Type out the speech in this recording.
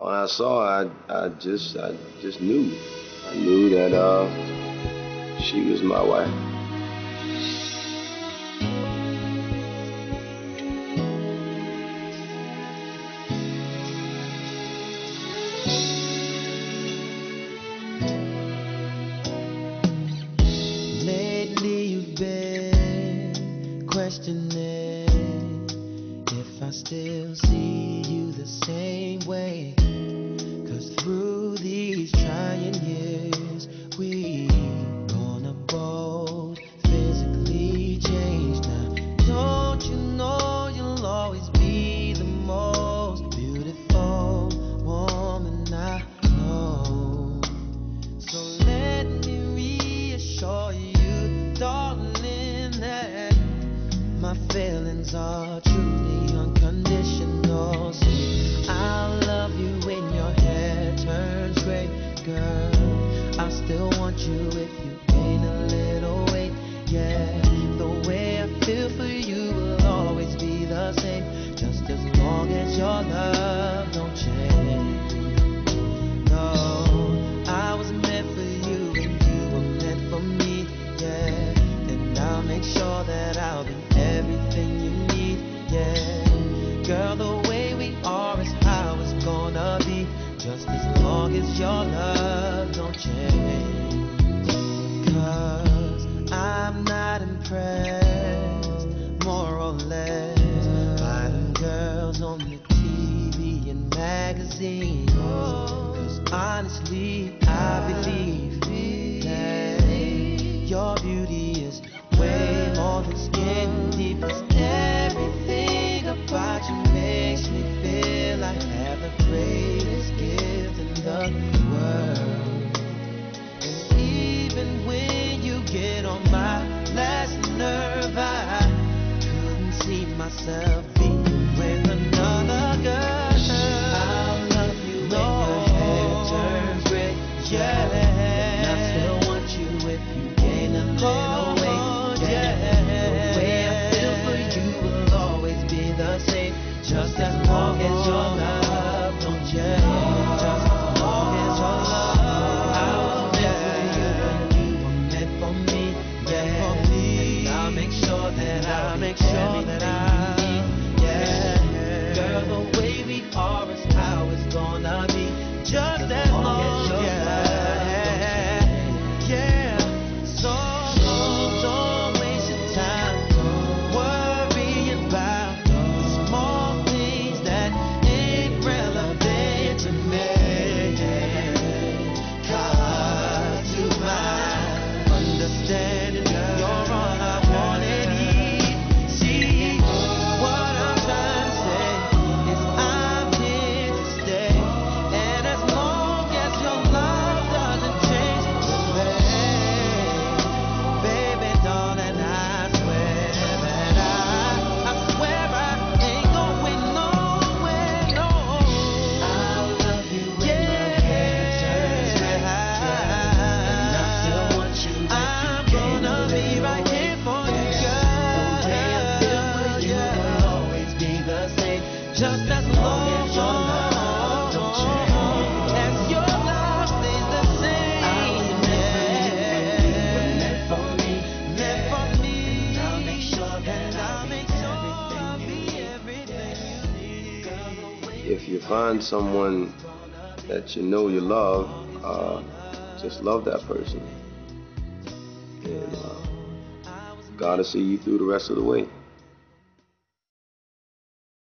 When I saw her, I just knew. I knew that she was my wife. Lately you've been questioning if I still see you the same way. Through these trying years, we gonna both physically change now. Don't you know you'll always be the most beautiful woman I know? So let me reassure you, darling, that my feelings are truly unconditional. See, I love you when your head turns gray, girl. I still want you if you gain a little weight. Yeah, the way I feel for you will always be the same, just as long as your love don't change. No, I was meant for you and you were meant for me. Yeah, and I'll make sure that I'll be everything you need. Yeah, girl, the way we are is how it's gonna be. Just as long as your love don't change. 'Cause I'm not impressed, more or less, by them girls on the TV and magazines. 'Cause honestly, I believe that your beauty is way more than skin deep. 'Cause everything about you makes me feel like I have the greatest gift in the world. And even when you get on my last nerve, I couldn't see myself being with another girl. I love you when your head turns red. Yeah, and I still want you if you gain a little weight. Yeah, the way I feel for you will always be the same, just as long as your love don't change. Just as long as your love, I was meant for you and you were meant for me. Yeah, and I'll make sure that I'll be everything you need. Yeah, girl, the way we are is how it's gonna be. Just as long as your love don't change. Yeah, so don't waste your time worrying about the small things that ain't relevant to me. 'Cause to my understanding, you're all I wanna need. See, what I'm trying to say is I'm here to stay, and as long as your love doesn't change, baby, darling, I swear I ain't going nowhere, no. I love you when your head turns red. And I still want you if I'm you gain a gonna be little right weight. Here for you, girl. The way I feel for you will always be the same, just as long as your love don't change. As your love stays the same. I was meant for you, and you were meant for me. And I'll make sure that I'll be everything you need. If you find someone that you know you love, just love that person. And God will see you through the rest of the way.